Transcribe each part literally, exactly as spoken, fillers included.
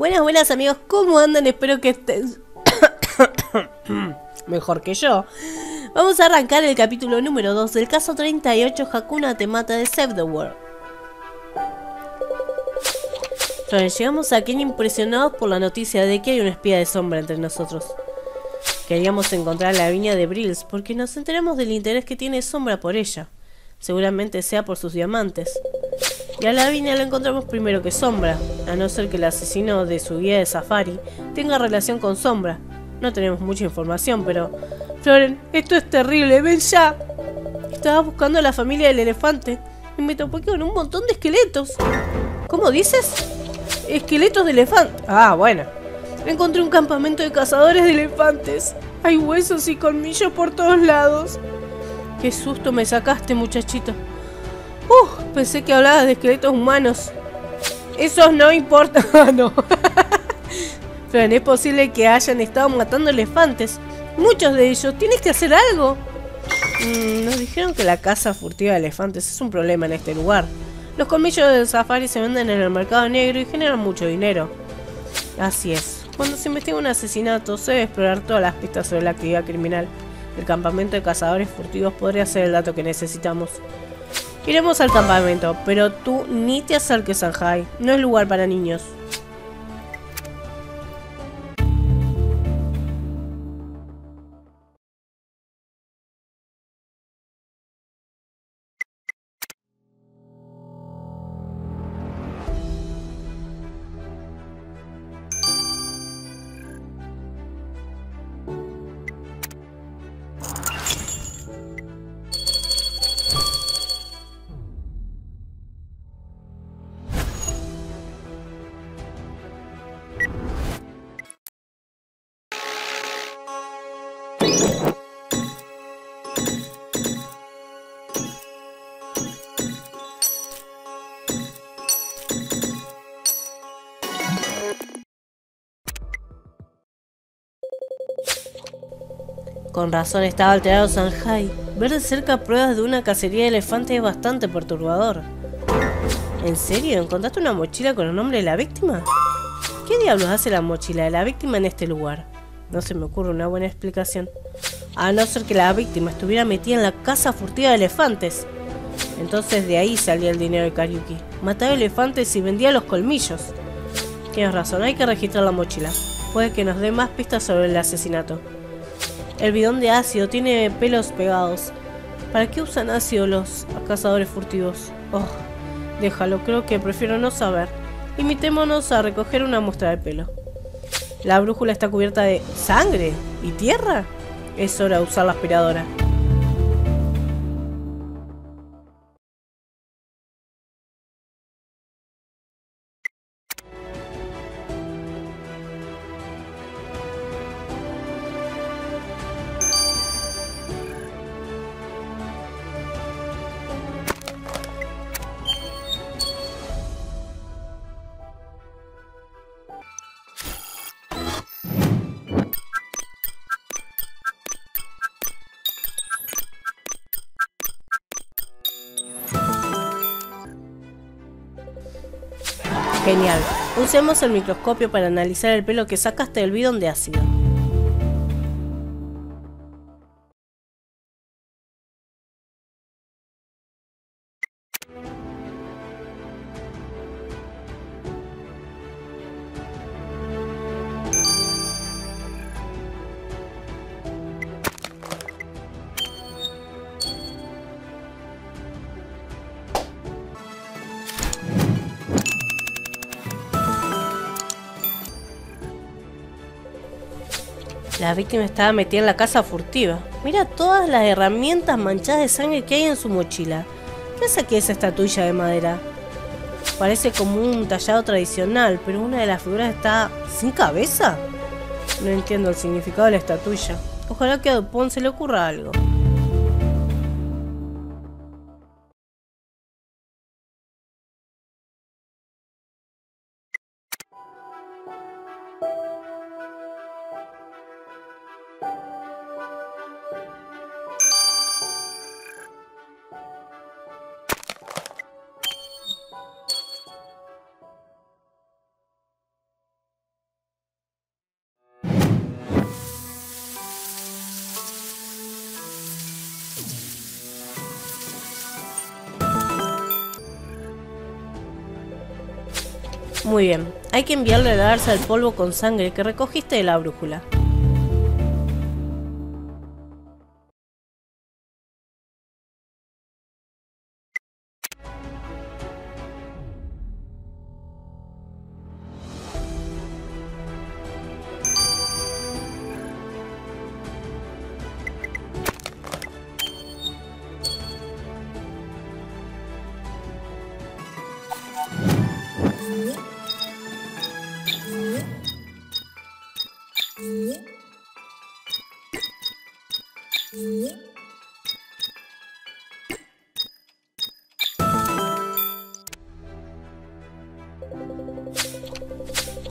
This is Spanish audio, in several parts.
Buenas, buenas amigos, ¿cómo andan? Espero que estén mejor que yo. Vamos a arrancar el capítulo número dos del caso treinta y ocho, Hakuna Te Mata de Save the World. Entonces, llegamos aquí impresionados por la noticia de que hay un espía de Sombra entre nosotros. Queríamos encontrar la viña de Brills porque nos enteramos del interés que tiene Sombra por ella. Seguramente sea por sus diamantes. Y a Lavinia la encontramos primero que Sombra, a no ser que el asesino de su guía de safari tenga relación con Sombra. No tenemos mucha información, pero... Florent, esto es terrible, ven ya. Estaba buscando a la familia del elefante y me topé con un montón de esqueletos. ¿Cómo dices? Esqueletos de elefante. Ah, bueno. Encontré un campamento de cazadores de elefantes. Hay huesos y colmillos por todos lados. Qué susto me sacaste, muchachito. Uh, pensé que hablabas de esqueletos humanos. Esos no importan. Ah, no. Fran, es posible que hayan estado matando elefantes. Muchos de ellos. Tienes que hacer algo. Mm, nos dijeron que la caza furtiva de elefantes es un problema en este lugar. Los colmillos de safari se venden en el mercado negro y generan mucho dinero. Así es. Cuando se investiga un asesinato, se debe explorar todas las pistas sobre la actividad criminal. El campamento de cazadores furtivos podría ser el dato que necesitamos. Iremos al campamento, pero tú ni te acerques a Shanghai. No es lugar para niños. Con razón estaba alterado Sanjay. Ver de cerca pruebas de una cacería de elefantes es bastante perturbador. ¿En serio? ¿Encontraste una mochila con el nombre de la víctima? ¿Qué diablos hace la mochila de la víctima en este lugar? No se me ocurre una buena explicación. A no ser que la víctima estuviera metida en la caza furtiva de elefantes. Entonces de ahí salía el dinero de Kariuki. Mataba elefantes y vendía los colmillos. Tienes razón, hay que registrar la mochila. Puede que nos dé más pistas sobre el asesinato. El bidón de ácido tiene pelos pegados. ¿Para qué usan ácido los cazadores furtivos? Oh, déjalo, creo que prefiero no saber. Limitémonos a recoger una muestra de pelo. La brújula está cubierta de sangre y tierra. Es hora de usar la aspiradora. Genial. Usemos el microscopio para analizar el pelo que sacaste del bidón de ácido. La víctima estaba metida en la caza furtiva. Mira todas las herramientas manchadas de sangre que hay en su mochila. ¿Qué hace aquí esa estatuilla de madera? Parece como un tallado tradicional, pero una de las figuras está sin cabeza. No entiendo el significado de la estatuilla. Ojalá que a Dupont se le ocurra algo. Muy bien, hay que enviarle la garza al polvo con sangre que recogiste de la brújula.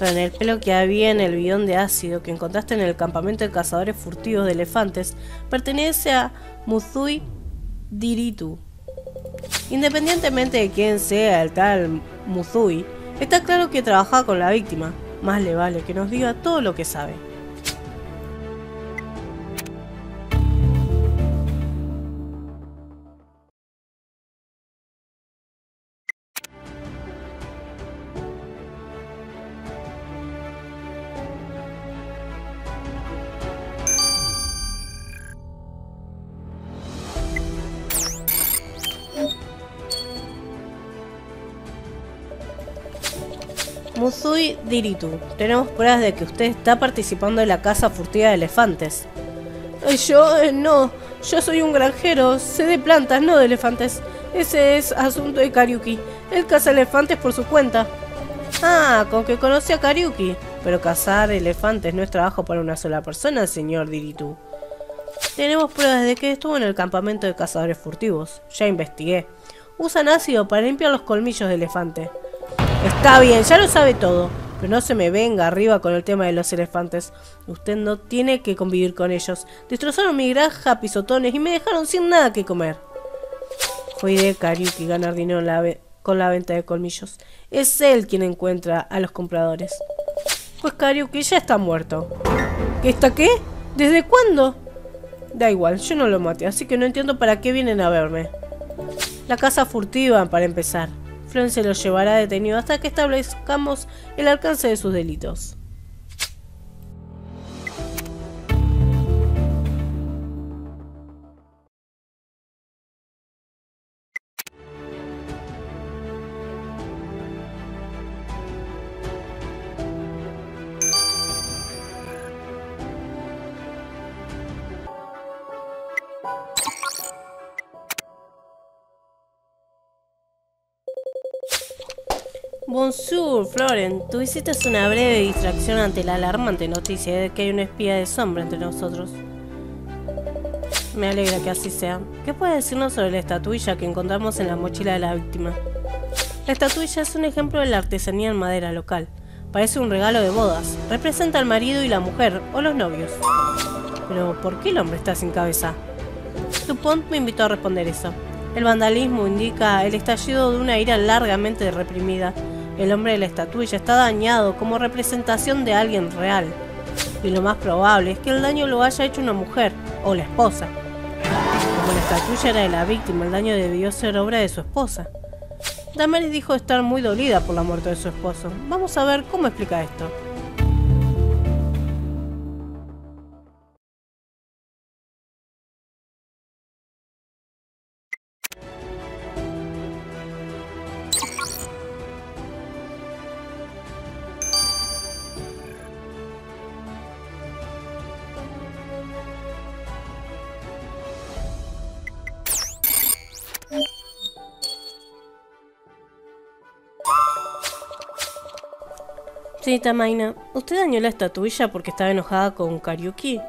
En el pelo que había en el bidón de ácido que encontraste en el campamento de cazadores furtivos de elefantes pertenece a Muzui Diritu. Independientemente de quién sea el tal Muzui, está claro que trabajaba con la víctima. Más le vale que nos diga todo lo que sabe. Muzui Diritu, tenemos pruebas de que usted está participando en la caza furtiva de elefantes. Yo, eh, no, yo soy un granjero, sé de plantas, no de elefantes. Ese es asunto de Kariuki, él caza elefantes por su cuenta. Ah, con que conoce a Kariuki, pero cazar elefantes no es trabajo para una sola persona, señor Diritu. Tenemos pruebas de que estuvo en el campamento de cazadores furtivos, ya investigué. Usan ácido para limpiar los colmillos de elefante. Está bien, ya lo sabe todo, pero no se me venga arriba con el tema de los elefantes. Usted no tiene que convivir con ellos. Destrozaron mi granja a pisotones y me dejaron sin nada que comer. Fue de Kariuki ganar dinero la con la venta de colmillos. Es él quien encuentra a los compradores. Pues Kariuki ya está muerto. ¿Qué está qué? ¿Desde cuándo? Da igual, yo no lo maté, así que no entiendo para qué vienen a verme. La caza furtiva, para empezar. Florent se lo llevará detenido hasta que establezcamos el alcance de sus delitos. Bonjour, Florent. Tuviste una breve distracción ante la alarmante noticia de que hay un espía de sombra entre nosotros. Me alegra que así sea. ¿Qué puedes decirnos sobre la estatuilla que encontramos en la mochila de la víctima? La estatuilla es un ejemplo de la artesanía en madera local. Parece un regalo de bodas. Representa al marido y la mujer, o los novios. Pero, ¿por qué el hombre está sin cabeza? Dupont me invitó a responder eso. El vandalismo indica el estallido de una ira largamente reprimida. El hombre de la estatuilla está dañado como representación de alguien real. Y lo más probable es que el daño lo haya hecho una mujer, o la esposa. Como la estatuilla era de la víctima, el daño debió ser obra de su esposa. Damaris dijo estar muy dolida por la muerte de su esposo. Vamos a ver cómo explica esto. Señorita Maina, ¿usted dañó la estatuilla porque estaba enojada con Kariuki?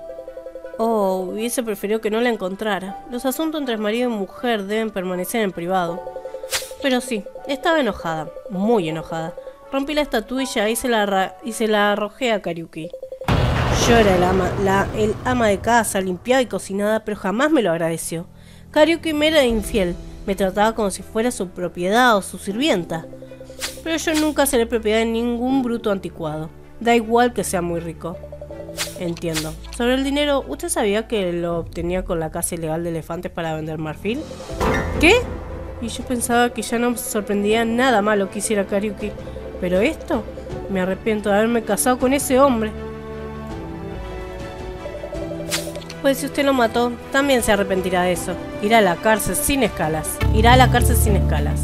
Oh, hubiese preferido que no la encontrara. Los asuntos entre marido y mujer deben permanecer en privado. Pero sí, estaba enojada, muy enojada. Rompí la estatuilla y se la, y se la arrojé a Kariuki. Yo era el ama, la, el ama de casa, limpiada y cocinada, pero jamás me lo agradeció. Kariuki me era infiel, me trataba como si fuera su propiedad o su sirvienta. Pero yo nunca seré propiedad de ningún bruto anticuado. Da igual que sea muy rico. Entiendo. Sobre el dinero, ¿usted sabía que lo obtenía con la caza ilegal de elefantes para vender marfil? ¿Qué? Y yo pensaba que ya no me sorprendía nada malo que hiciera Kariuki. Pero esto, me arrepiento de haberme casado con ese hombre. Pues si usted lo mató, también se arrepentirá de eso. Irá a la cárcel sin escalas. Irá a la cárcel sin escalas.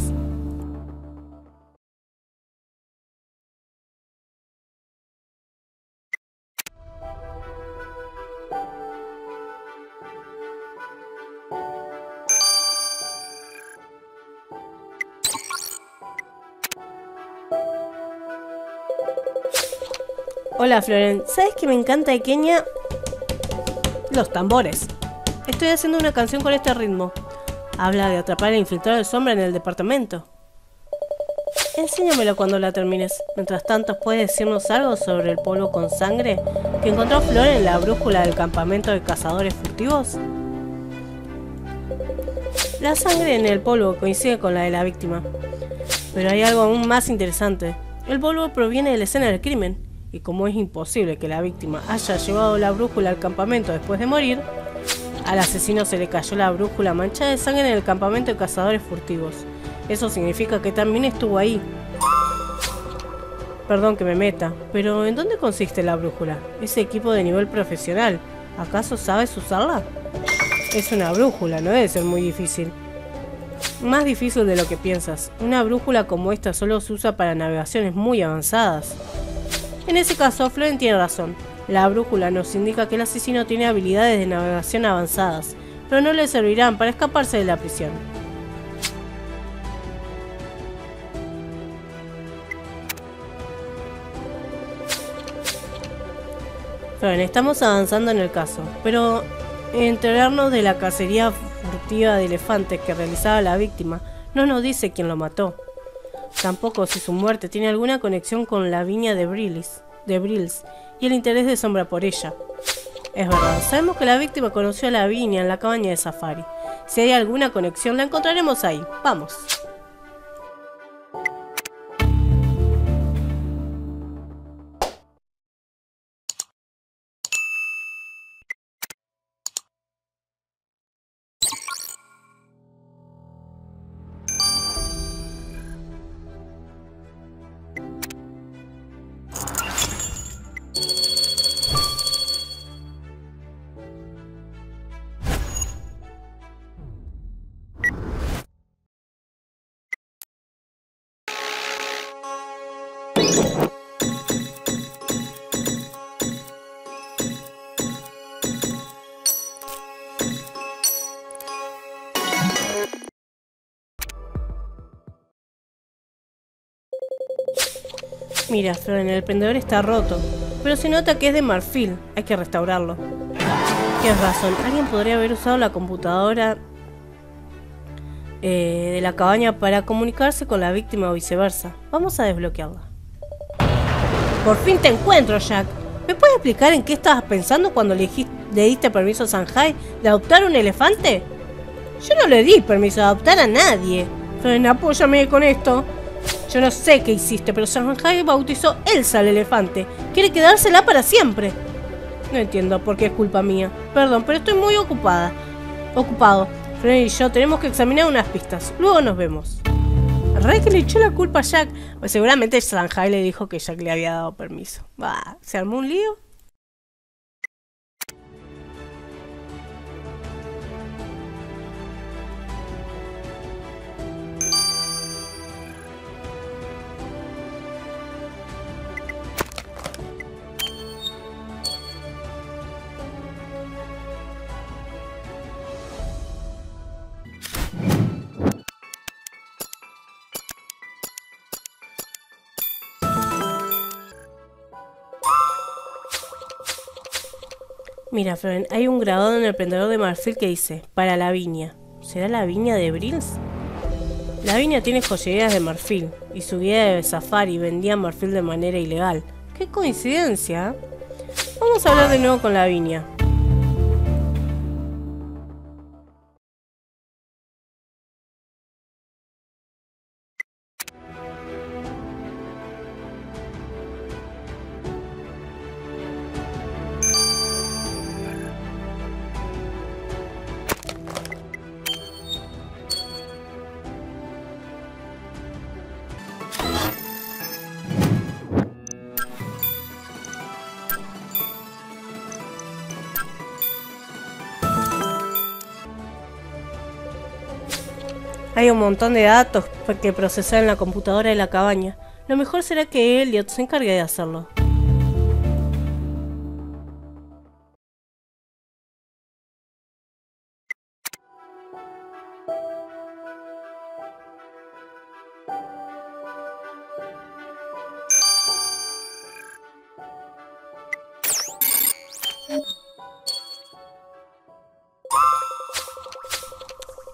Hola Florent, ¿sabes que me encanta de Kenia? Los tambores. Estoy haciendo una canción con este ritmo. Habla de atrapar al infiltrado de Sombra en el departamento. Enséñamelo cuando la termines. Mientras tanto, ¿puedes decirnos algo sobre el polvo con sangre que encontró Florent en la brújula del campamento de cazadores furtivos? La sangre en el polvo coincide con la de la víctima. Pero hay algo aún más interesante. El polvo proviene de la escena del crimen. Y como es imposible que la víctima haya llevado la brújula al campamento después de morir, al asesino se le cayó la brújula manchada de sangre en el campamento de cazadores furtivos. Eso significa que también estuvo ahí. Perdón que me meta, pero ¿en dónde consiste la brújula? Ese equipo de nivel profesional, ¿acaso sabes usarla? Es una brújula, no debe ser muy difícil. Más difícil de lo que piensas. Una brújula como esta solo se usa para navegaciones muy avanzadas. En ese caso, Florent tiene razón. La brújula nos indica que el asesino tiene habilidades de navegación avanzadas, pero no le servirán para escaparse de la prisión. Florent, estamos avanzando en el caso, pero enterarnos de la cacería furtiva de elefantes que realizaba la víctima no nos dice quién lo mató. Tampoco si su muerte tiene alguna conexión con la viña de Brills, de Brills y el interés de Sombra por ella. Es verdad, sabemos que la víctima conoció a la viña en la cabaña de Safari. Si hay alguna conexión, la encontraremos ahí. Vamos. Mira, Florent, el prendedor está roto, pero se nota que es de marfil, hay que restaurarlo. Tienes razón, alguien podría haber usado la computadora eh, de la cabaña para comunicarse con la víctima o viceversa. Vamos a desbloquearla. Por fin te encuentro, Jack. ¿Me puedes explicar en qué estabas pensando cuando le, le diste permiso a Sanjay de adoptar un elefante? Yo no le di permiso de adoptar a nadie. Florent, apóyame con esto. Yo no sé qué hiciste, pero Shanghai bautizó Elsa al elefante. Quiere quedársela para siempre. No entiendo por qué es culpa mía. Perdón, pero estoy muy ocupada. Ocupado. Fred y yo tenemos que examinar unas pistas. Luego nos vemos. Rey que le echó la culpa a Jack. Pues seguramente Shanghai le dijo que Jack le había dado permiso. Bah, ¿se armó un lío? Mira, Florent, hay un grabado en el prendedor de marfil que dice, para la viña. ¿Será la viña de Brills? La viña tiene joyerías de marfil, y su guía de safari vendía marfil de manera ilegal. ¡Qué coincidencia! Vamos a hablar de nuevo con la viña. Hay un montón de datos que procesar en la computadora de la cabaña. Lo mejor será que Elliot se encargue de hacerlo.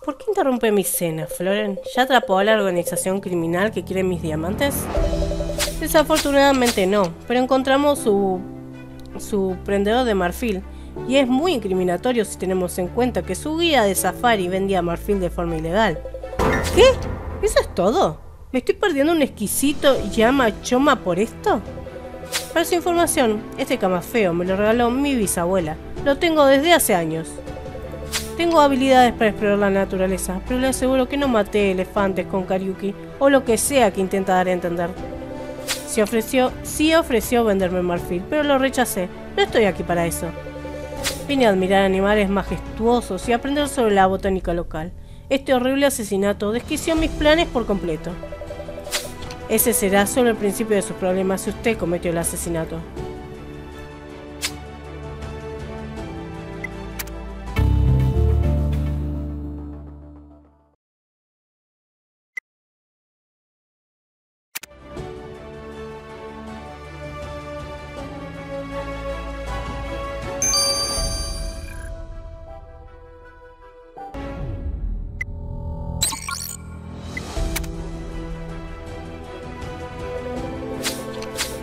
¿Por qué interrumpe mi cena, Florent? ¿Ya atrapó a la organización criminal que quiere mis diamantes? Desafortunadamente no, pero encontramos su, su prendedor de marfil. Y es muy incriminatorio si tenemos en cuenta que su guía de safari vendía marfil de forma ilegal. ¿Qué? ¿Eso es todo? ¿Me estoy perdiendo un exquisito llama choma por esto? Para su información, este camafeo me lo regaló mi bisabuela. Lo tengo desde hace años. Tengo habilidades para explorar la naturaleza, pero le aseguro que no maté elefantes con Kariuki o lo que sea que intenta dar a entender. Se ofreció, sí ofreció venderme marfil, pero lo rechacé. No estoy aquí para eso. Vine a admirar animales majestuosos y aprender sobre la botánica local. Este horrible asesinato desquició mis planes por completo. Ese será solo el principio de sus problemas si usted cometió el asesinato.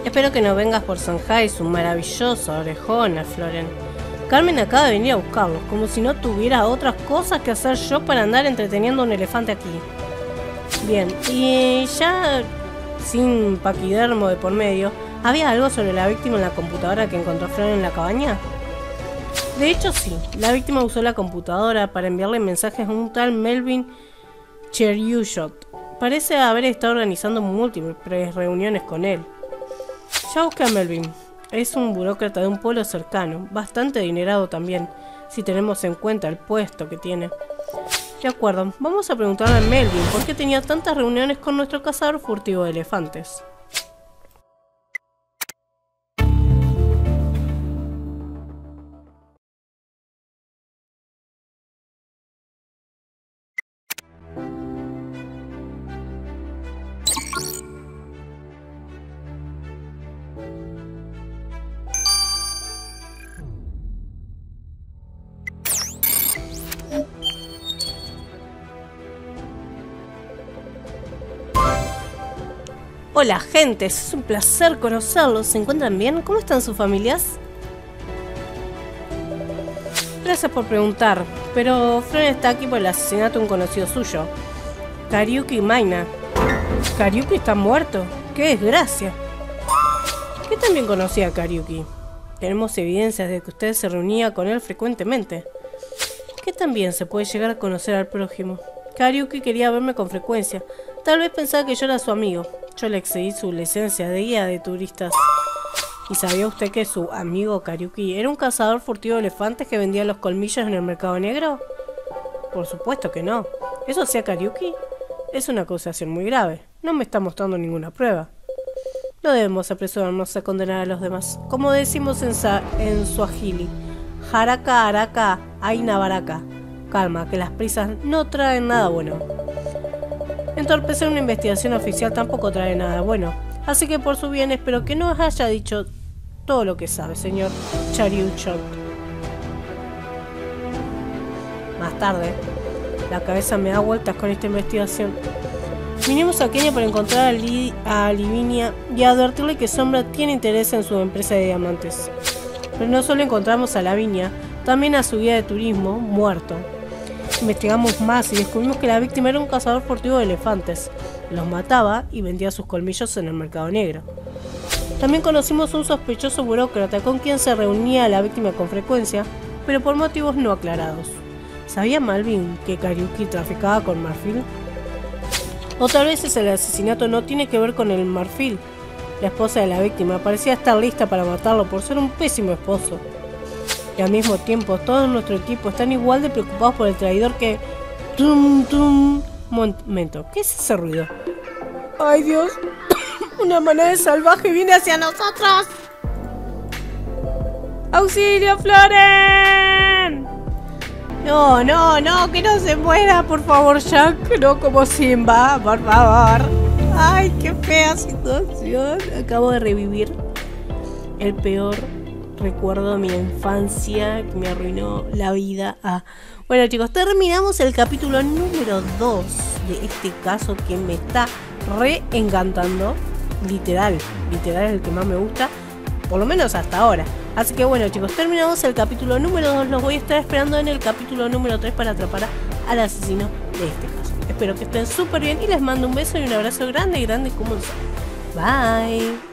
Espero que no vengas por Shanghai, su maravillosa orejona, Florent. Carmen acaba de venir a buscarlos, como si no tuviera otras cosas que hacer yo para andar entreteniendo a un elefante aquí. Bien, y ya sin paquidermo de por medio, ¿había algo sobre la víctima en la computadora que encontró Florent en la cabaña? De hecho sí, la víctima usó la computadora para enviarle mensajes a un tal Melvin Cheruiyot. Parece haber estado organizando múltiples reuniones con él. Ya busqué a Melvin. Es un burócrata de un pueblo cercano, bastante adinerado también, si tenemos en cuenta el puesto que tiene. De acuerdo, vamos a preguntarle a Melvin por qué tenía tantas reuniones con nuestro cazador furtivo de elefantes. Hola gente, es un placer conocerlos. ¿Se encuentran bien? ¿Cómo están sus familias? Gracias por preguntar, pero Fred está aquí por el asesinato de un conocido suyo, Kariuki Maina. ¿Kariuki está muerto? ¡Qué desgracia! ¿Qué también conocía a Kariuki? Tenemos evidencias de que usted se reunía con él frecuentemente. ¿Qué también se puede llegar a conocer al prójimo? Kariuki quería verme con frecuencia. Tal vez pensaba que yo era su amigo. Yo le excedí su licencia de guía de turistas. ¿Y sabía usted que su amigo Kariuki era un cazador furtivo de elefantes que vendía los colmillos en el mercado negro? Por supuesto que no. ¿Eso hacía Kariuki? Es una acusación muy grave. No me está mostrando ninguna prueba. No debemos apresurarnos a condenar a los demás. Como decimos en, en suajili, haraka haraka aina baraka. Calma, que las prisas no traen nada bueno. Entorpecer una investigación oficial tampoco trae nada bueno. Así que por su bien espero que no os haya dicho todo lo que sabe, señor Cheruiyot. Más tarde, la cabeza me da vueltas con esta investigación. Vinimos a Kenia para encontrar a, a Lavinia y advertirle que Sombra tiene interés en su empresa de diamantes. Pero no solo encontramos a Lavinia, también a su guía de turismo, muerto. Investigamos más y descubrimos que la víctima era un cazador furtivo de elefantes. Los mataba y vendía sus colmillos en el mercado negro. También conocimos un sospechoso burócrata con quien se reunía la víctima con frecuencia, pero por motivos no aclarados. ¿Sabía Melvin que Kariuki traficaba con marfil? O tal vez ese asesinato no tiene que ver con el marfil. La esposa de la víctima parecía estar lista para matarlo por ser un pésimo esposo. Y al mismo tiempo, todo nuestro equipo están igual de preocupados por el traidor que... ¡Tum, tum! momento. ¿Qué es ese ruido? ¡Ay, Dios! ¡Una manada salvaje viene hacia nosotros! ¡Auxilio, Florent! No, no, no, que no se muera, por favor, Jack. No como Simba, por favor. ¡Ay, qué fea situación! Acabo de revivir el peor recuerdo de mi infancia que me arruinó la vida. Ah. Bueno, chicos, terminamos el capítulo número dos de este caso que me está re encantando. Literal, literal es el que más me gusta, por lo menos hasta ahora. Así que bueno, chicos, terminamos el capítulo número dos. Los voy a estar esperando en el capítulo número tres para atrapar al asesino de este caso. Espero que estén súper bien y les mando un beso y un abrazo grande, grande como un sol. Bye.